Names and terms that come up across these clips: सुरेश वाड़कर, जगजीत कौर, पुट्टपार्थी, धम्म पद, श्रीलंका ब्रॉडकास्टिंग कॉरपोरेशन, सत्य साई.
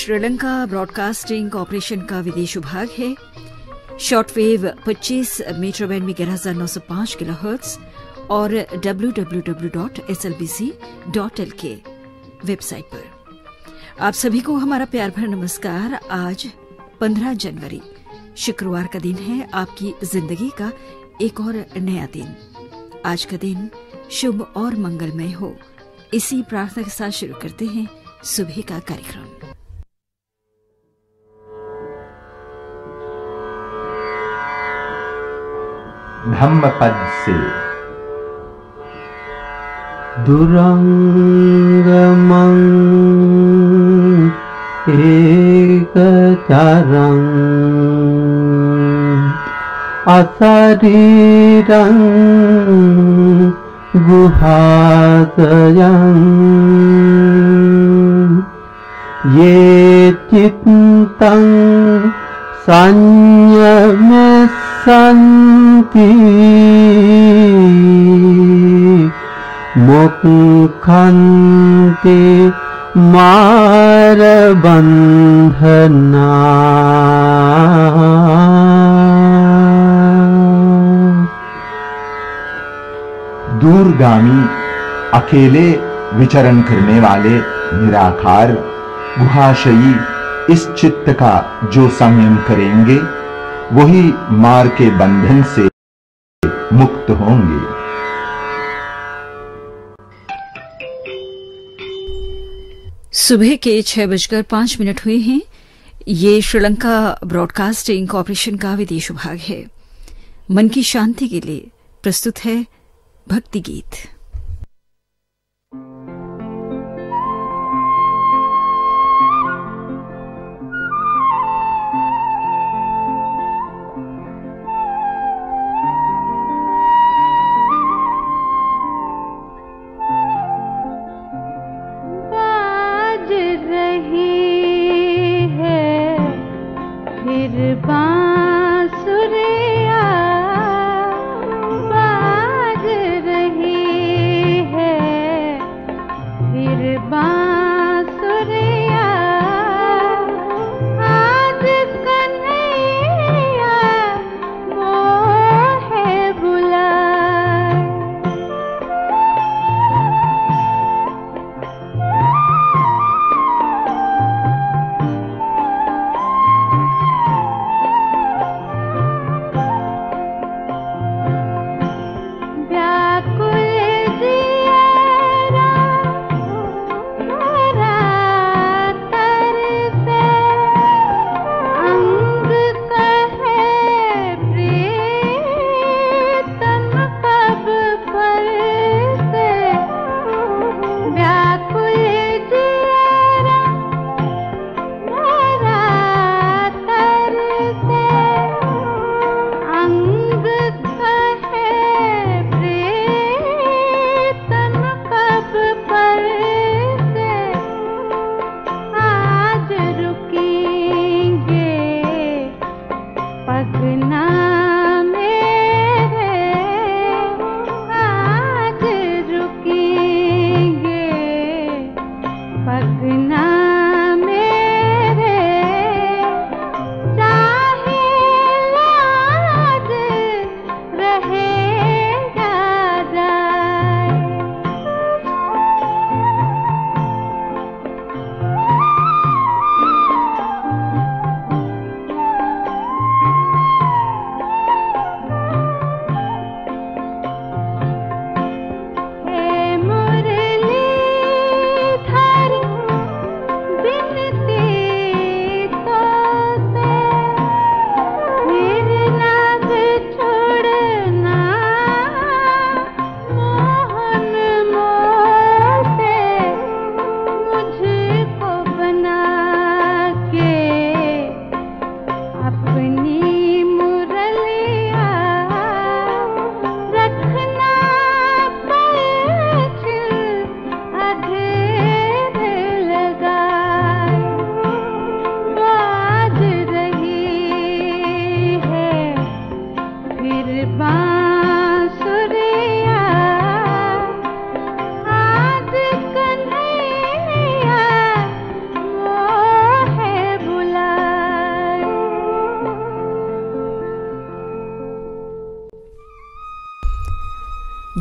श्रीलंका ब्रॉडकास्टिंग कॉरपोरेशन का विदेश विभाग है। शॉर्टवेव 25 मीटर बैंड में 11905 किलोहर्ट्ज और www.slbc.lk वेबसाइट पर आप सभी को हमारा प्यार भरा नमस्कार। आज 15 जनवरी शुक्रवार का दिन है, आपकी जिंदगी का एक और नया दिन। आज का दिन शुभ और मंगलमय हो, इसी प्रार्थना के साथ शुरू करते हैं सुबह का कार्यक्रम। धम्म पद से दुरंगमं एकचरं अशरीरं गुहातयं ये चित्तं संयमे शांति मुक्खन्ति मार बंधना दूरगामी अकेले विचरण करने वाले निराकार गुहाशयी इस चित्त का जो संयम करेंगे वही मार के बंधन से मुक्त होंगे। सुबह के 6:05 हुए हैं। ये श्रीलंका ब्रॉडकास्टिंग कॉरपोरेशन का विदेश विभाग है। मन की शांति के लिए प्रस्तुत है भक्ति गीत। बांसुरिया बाज रही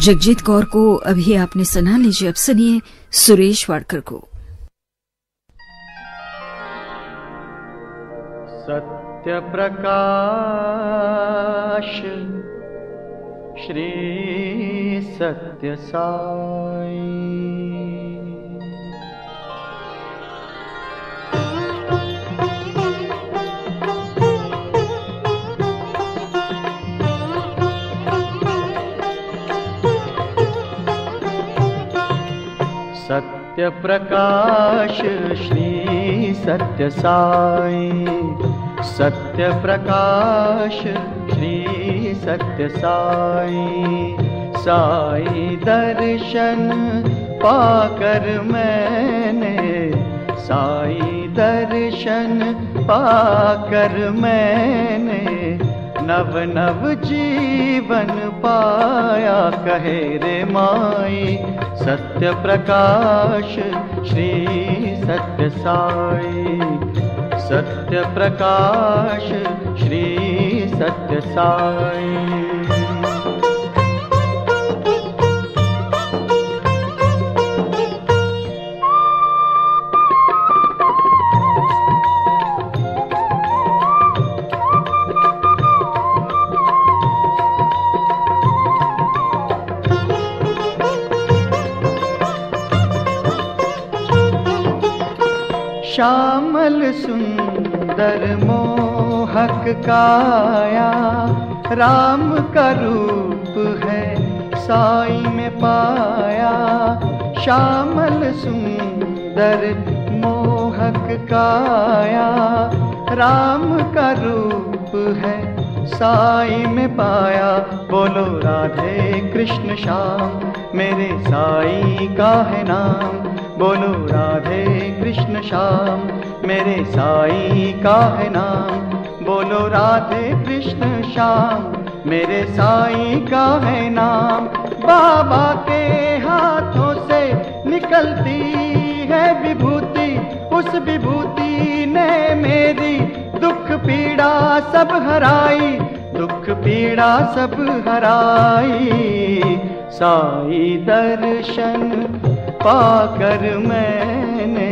जगजीत कौर को अभी आपने सुना, लीजिए अब सुनिए सुरेश वाड़कर को। सत्य प्रकाश श्री सत्य साई सत्य प्रकाश श्री सत्य साई सत्य प्रकाश श्री सत्य साई साई दर्शन पाकर मैंने साई दर्शन पाकर मैंने नव नव जीवन पाया कहे रे माई सत्य प्रकाश श्री सत्य साई सत्य प्रकाश श्री सत्य साई श्यामल सुंदर मोहक काया राम का रूप है साई में पाया श्यामल सुंदर मोहक काया राम का रूप है साई में पाया बोलो राधे कृष्ण श्याम मेरे साई का है नाम बोलो राधे कृष्ण श्याम मेरे साई का है नाम बोलो राधे कृष्ण श्याम मेरे साई का है नाम बाबा के हाथों से निकलती है विभूति उस विभूति ने मेरी दुख पीड़ा सब हराई दुख पीड़ा सब हराई साई दर्शन पाकर मैंने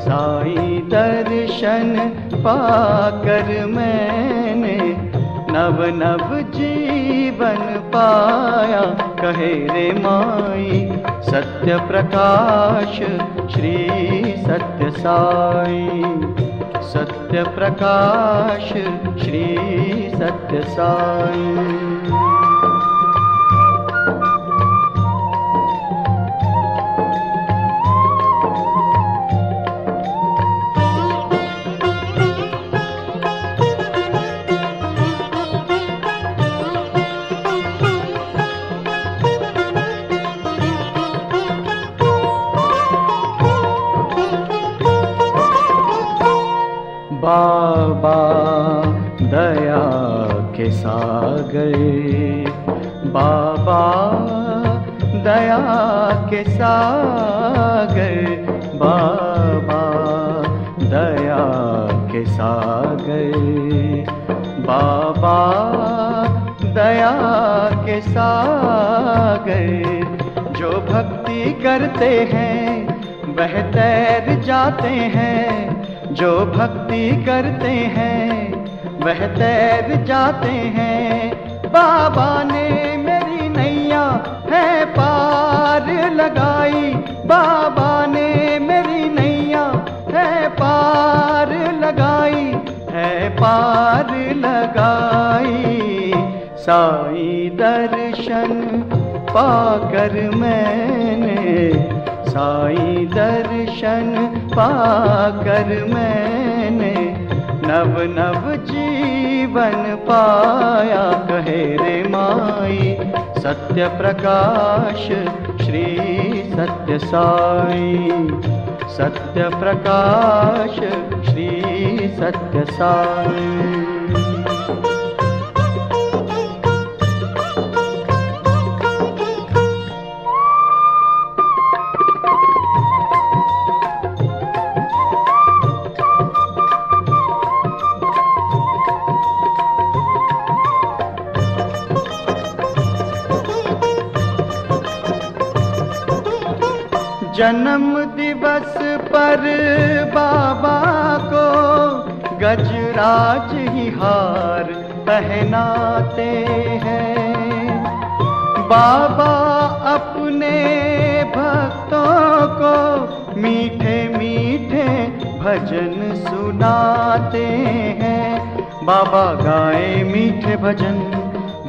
साई दर्शन पाकर मैंने नव नव जीवन पाया कहे रे माई सत्य प्रकाश श्री सत्य साई सत्य प्रकाश श्री सत्य साई बाबा दया के सागर बाबा दया के सागर बाबा दया के सागर बाबा दया के सागर जो भक्ति करते हैं वह तैर जाते हैं जो भक्ति करते हैं वह तैर जाते हैं बाबा ने मेरी नैया है पार लगाई बाबा ने मेरी नैया है पार लगाई है पार लगाई साई दर्शन पाकर मैंने साई दर्शन पाकर मैंने नव नव जीवन पाया कहे रे माई सत्य प्रकाश श्री सत्य साई सत्य प्रकाश श्री सत्य साई जन्म दिवस पर बाबा को गजराज ही हार पहनाते हैं। बाबा अपने भक्तों को मीठे मीठे भजन सुनाते हैं। बाबा गाए मीठे भजन,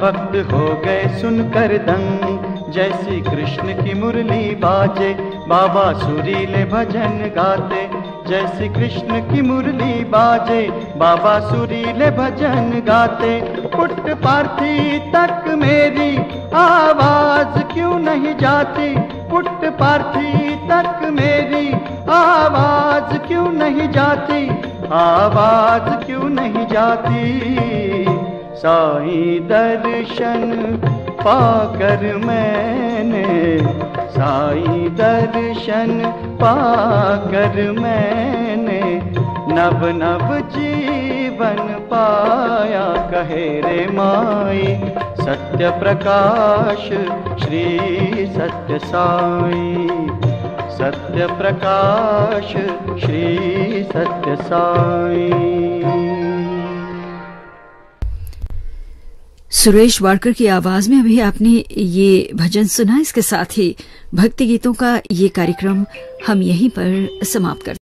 भक्त हो गए सुनकर दंग। जैसी कृष्ण की मुरली बाजे, बाबा सुरीले भजन गाते। जैसी कृष्ण की मुरली बाजे, बाबा सुरीले भजन गाते। पुट्टपार्थी तक मेरी आवाज क्यों नहीं जाती? पुट्टपार्थी तक मेरी आवाज क्यों नहीं जाती? आवाज क्यों नहीं जाती? साई दर्शन पाकर मैंने, साई दर्शन पाकर मैंने नव नव जीवन पाया। कहे रे माई सत्य प्रकाश श्री सत्य साई, सत्य प्रकाश श्री सत्य साई। सुरेश वाड़कर की आवाज में अभी आपने ये भजन सुना। इसके साथ ही भक्ति गीतों का ये कार्यक्रम हम यहीं पर समाप्त करते हैं।